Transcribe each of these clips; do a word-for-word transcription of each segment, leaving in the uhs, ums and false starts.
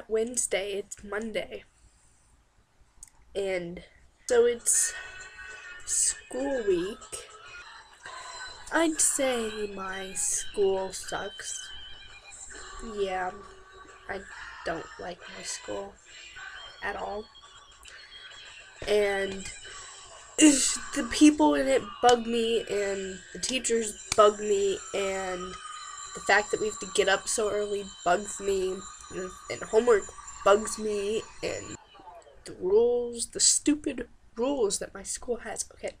not Wednesday, it's Monday. And so it's school week. I'd say my school sucks. Yeah, I don't like my school at all. And the people in it bug me, and the teachers bug me, and the fact that we have to get up so early bugs me, and, and homework bugs me, and the rules, the stupid rules that my school has. Okay,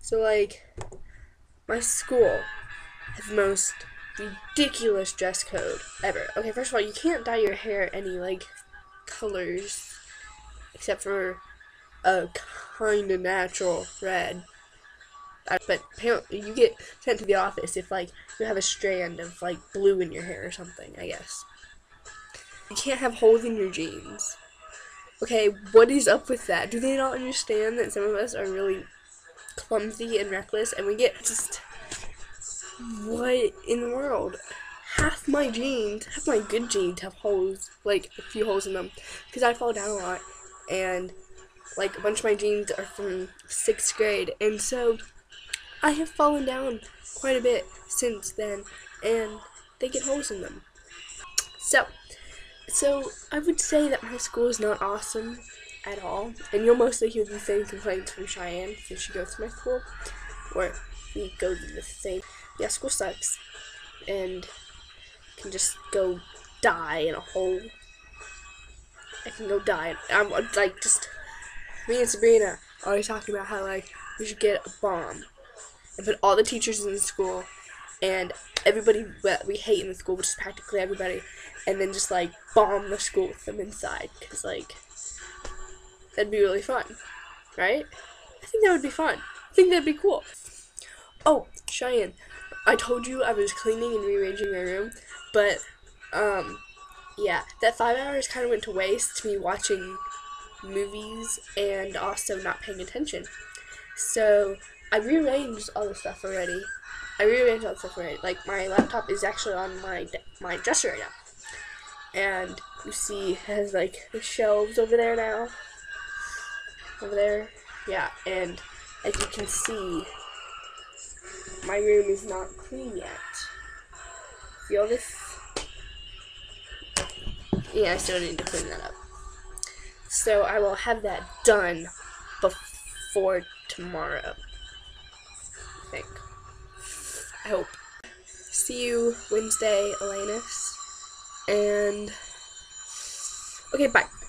so like, my school has the most ridiculous dress code ever. Okay, first of all, you can't dye your hair any, like, colors, except for a kind of natural red. But apparently you get sent to the office if, like, you have a strand of, like, blue in your hair or something, I guess. You can't have holes in your jeans. Okay, what is up with that? Do they not understand that some of us are really clumsy and reckless, and we get just, what in the world? Half my jeans, half my good jeans have holes, like a few holes in them, because I fall down a lot, and like a bunch of my jeans are from sixth grade, and so I have fallen down quite a bit since then, and they get holes in them. So, so I would say that my school is not awesome at all, and you'll mostly hear the same complaints from Cheyenne, so she goes to my school, or we go to the same. Yeah, school sucks, and can just go die in a hole. I can go die. I'm like, just me and Sabrina are always talking about how, like, we should get a bomb and put all the teachers in the school and everybody that we hate in the school, which is practically everybody, and then just, like, bomb the school with them inside, because, like, that'd be really fun, right? I think that would be fun. I think that'd be cool. Oh, Cheyenne, I told you I was cleaning and rearranging my room, but, um, yeah, that five hours kind of went to waste to me watching movies and also not paying attention. So, I rearranged all the stuff already. I rearranged all the stuff already. Like, my laptop is actually on my, my dresser right now. And you see, it has, like, the shelves over there now. Over there, yeah, and as you can see, my room is not clean yet. See all this? Yeah, I still need to clean that up. So I will have that done before tomorrow, I think. I hope. See you Wednesday, Alanis. And okay, bye.